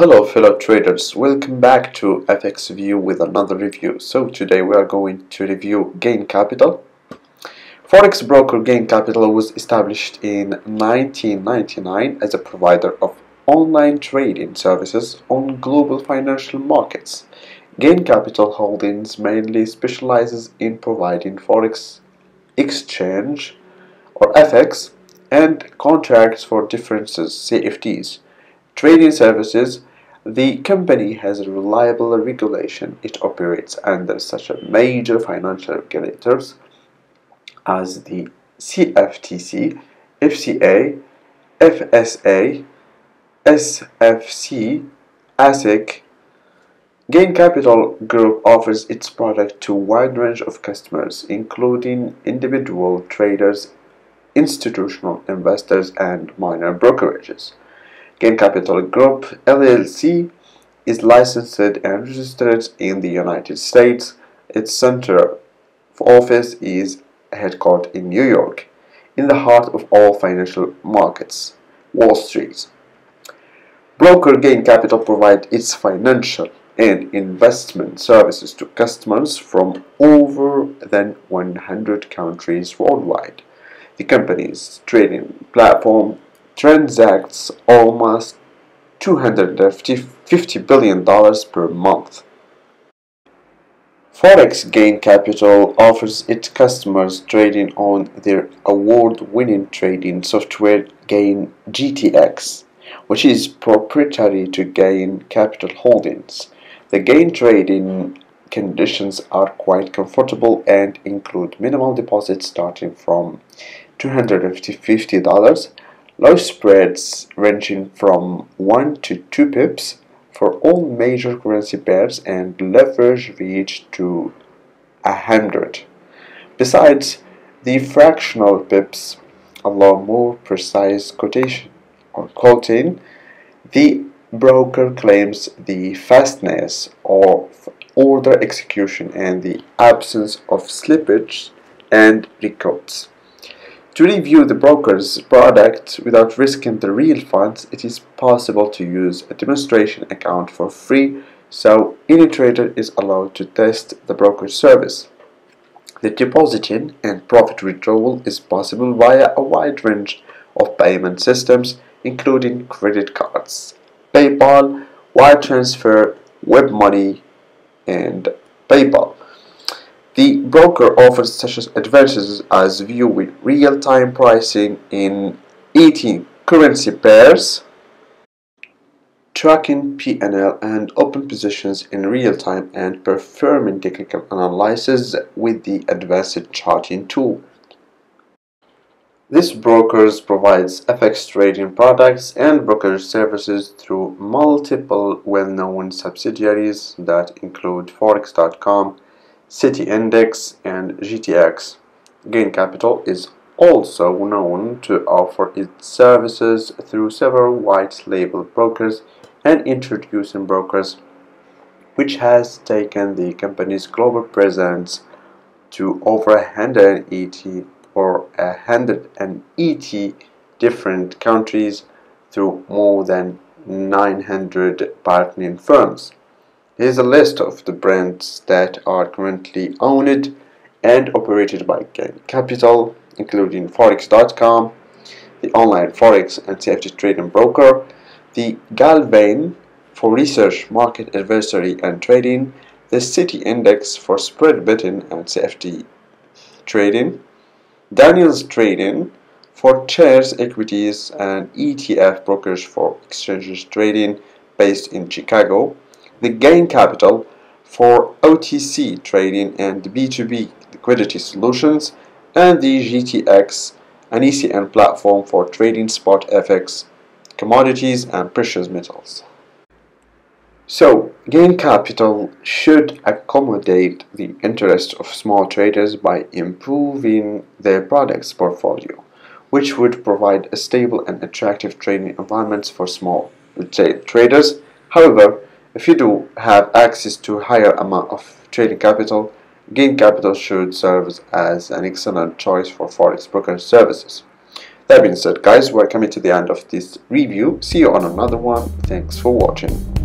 Hello fellow traders, welcome back to FX View with another review. So today we are going to review Gain Capital. Forex broker Gain Capital was established in 1999 as a provider of online trading services on global financial markets. Gain Capital Holdings mainly specializes in providing Forex exchange or FX and contracts for differences CFTs trading services. The company has a reliable regulation. It operates under such a major financial regulators as the CFTC, FCA, FSA, SFC, ASIC. Gain Capital Group offers its product to a wide range of customers, including individual traders, institutional investors, and minor brokerages. Gain Capital Group LLC is licensed and registered in the United States. Its center of office is headquartered in New York, in the heart of all financial markets, Wall Street. Broker Gain Capital provides its financial and investment services to customers from over than 100 countries worldwide. The company's trading platform transacts almost $250 billion per month. Forex Gain Capital offers its customers trading on their award-winning trading software Gain GTX, which is proprietary to Gain Capital Holdings. The Gain trading conditions are quite comfortable and include minimal deposits starting from $250, low spreads ranging from 1 to 2 pips for all major currency pairs, and leverage reached to 100. Besides, the fractional pips allow more precise quotation or quoting. The broker claims the fastness of order execution and the absence of slippage and recounts. To review the broker's product without risking the real funds, it is possible to use a demonstration account for free, so any trader is allowed to test the broker's service. The depositing and profit withdrawal is possible via a wide range of payment systems, including credit cards, PayPal, wire transfer, WebMoney, and PayPal. The broker offers such advantages as viewing real-time pricing in 18 currency pairs, tracking P&L and open positions in real-time, and performing technical analysis with the advanced charting tool. This broker provides FX trading products and brokerage services through multiple well-known subsidiaries that include Forex.com, City Index, and GTX. Gain Capital is also known to offer its services through several white label brokers and introducing brokers, which has taken the company's global presence to over 180 different countries through more than 900 partnering firms. Here's a list of the brands that are currently owned and operated by Gain Capital, including Forex.com, the online Forex and CFD trading broker, the Galvan for research, market advisory and trading, the City Index for spread betting and CFD trading, Daniels Trading for shares, equities, and ETF brokers for exchanges trading based in Chicago, the Gain Capital for OTC trading and B2B liquidity solutions, and the GTX, an ECN platform for trading spot FX, commodities, and precious metals. So, Gain Capital should accommodate the interests of small traders by improving their products portfolio, which would provide a stable and attractive trading environment for small retail traders. However, if you do have access to a higher amount of trading capital, Gain Capital should serve as an excellent choice for Forex brokerage services. That being said, guys, we're coming to the end of this review. See you on another one. Thanks for watching.